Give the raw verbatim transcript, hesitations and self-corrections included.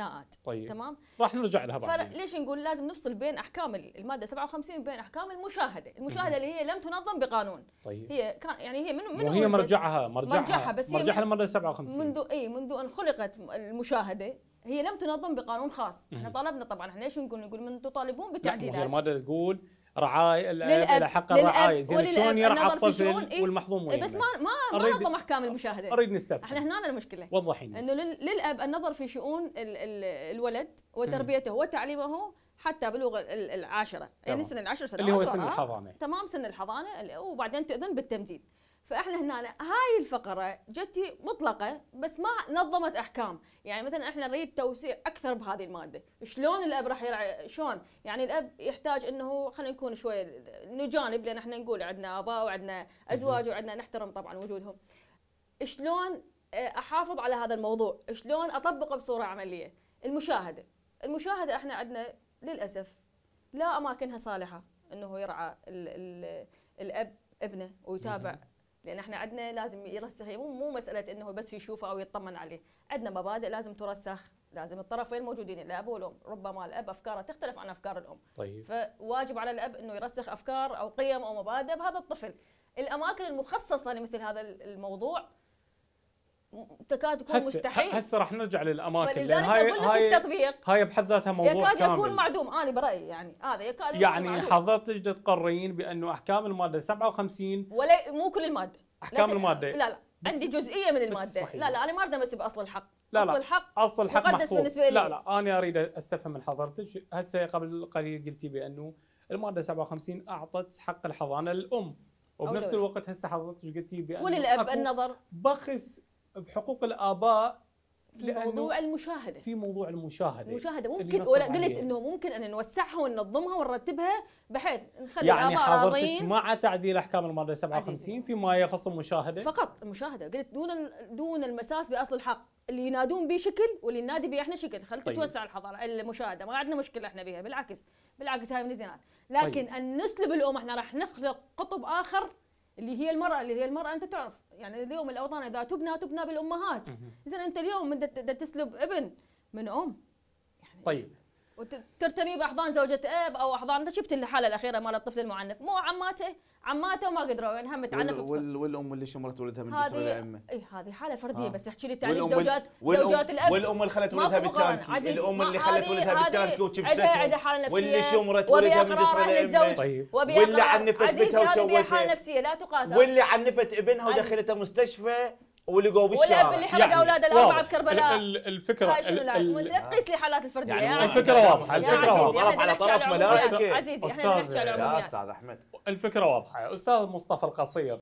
الاستثناءات. طيب. تمام؟ راح نرجع لها بعدين. ليش نقول لازم نفصل بين احكام الماده سبعة وخمسين وبين احكام المشاهده، المشاهده اللي هي لم تنظم بقانون. طيب. هي كان يعني هي من من وهي مرجعها مرجعها مرجعها بس مرجعها الماده سبعة وخمسين منذ اي منذ ان خلقت المشاهده هي لم تنظم بقانون خاص، احنا طالبنا طبعا احنا ليش نقول نقول من تطالبون بتعديلات. هي الماده تقول رعاية الى حق الرعاية زين شلون يرعى الطفل والمحظوم وين بس ما ما, ما نظم احكام المشاهده. اريد نستفهم احنا هنا المشكله وضحينا انه للاب النظر في شؤون الولد وتربيته وتعليمه حتى بلوغ العاشره يعني سن العشر سنوات اللي هو سن الحضانه تمام سن الحضانه وبعدين تؤذن بالتمديد. فاحنا هنا هاي الفقره جتي مطلقه بس ما نظمت احكام، يعني مثلا احنا نريد توسيع اكثر بهذه الماده، شلون الاب راح يرعى شلون؟ يعني الاب يحتاج انه خلينا نكون شويه نجانب لان احنا نقول عندنا اباء وعندنا ازواج وعندنا نحترم طبعا وجودهم. شلون احافظ على هذا الموضوع؟ شلون اطبقه بصوره عمليه؟ المشاهده، المشاهده احنا عندنا للاسف لا اماكنها صالحه انه يرعى ال ال الاب ابنه ويتابع لان احنا عندنا لازم يرسخ مو مو مساله انه بس يشوفه او يطمن عليه، عندنا مبادئ لازم ترسخ، لازم الطرفين موجودين الاب والام، ربما الاب افكاره تختلف عن افكار الام. طيب. فواجب على الاب انه يرسخ افكار او قيم او مبادئ بهذا الطفل. الاماكن المخصصه لمثل هذا الموضوع تكاد تكون مستحيل. هسه راح نرجع للاماكن لان هاي هاي التطبيق هاي بحد ذاتها موضوع يكاد يكون معدوم انا برايي يعني هذا يكاد يكون يعني معدوم. يعني حضرتك تقررين بانه احكام الماده سبعة وخمسين ولا مو كل الماده احكام الماده لا لا عندي جزئيه من الماده لا لا انا ما اريد باصل الحق لا لا. اصل الحق اصل الحق مقدس بالنسبه لي لا لا انا اريد استفهم من حضرتك. هسه قبل قليل قلتي بانه الماده سبعة وخمسين اعطت حق الحضانه للام وبنفس الوقت هسه حضرتك قلتي بانه وللاب النظر بخس بحقوق الآباء في موضوع المشاهدة في موضوع المشاهدة المشاهدة ممكن ولا قلت انه ممكن ان نوسعها وننظمها ونرتبها بحيث نخلي يعني الآباء راضيين مع تعديل احكام المادة سبعة وخمسين فيما يخص المشاهدة فقط المشاهدة قلت دون دون المساس بأصل الحق اللي ينادون به شكل واللي ننادي به احنا شكل خلت طيب. تتوسع الحضانة المشاهدة ما عندنا مشكلة احنا بها بالعكس بالعكس هاي من الزينات لكن طيب. ان نسلب الأم احنا راح نخلق قطب آخر اللي هي المرأة اللي هي المرأة أنت تعرف يعني اليوم الأوطان إذا تبنى تبنى بالأمهات إذا أنت اليوم بدك تسلب ابن من أم يعني طيب وترتمي بأحضان زوجة أب أو أحضان أنت شفت الحالة الأخيرة مال الطفل المعنف مو عماته عماته وما قدروا يعني هم تعنفوا وال والأم اللي شمرت ولدها من جسر الأم إي هذه حالة فردية آه. بس أحكي لي تعريف زوجات زوجات الأب والأم اللي خلت ولدها بالتانكي الأم اللي خلت ولدها بالتانكي وشبستها واللي شمرت ولدها من جسر الأم طيب. واللي عنفت بيتها وشوتها واللي عنفت ابنها ودخلتها مستشفى ولقوا بالشارع اللي حرق يعني اولاد الاربعه بكربلاء الفكره قيس لي حالات الفرديه يعني يعني الفكره واضحه الفكره واضحه على طرف ملائكه عزيزي احنا نحكي على العموميات يا استاذ احمد الفكره واضحه. استاذ مصطفى القصير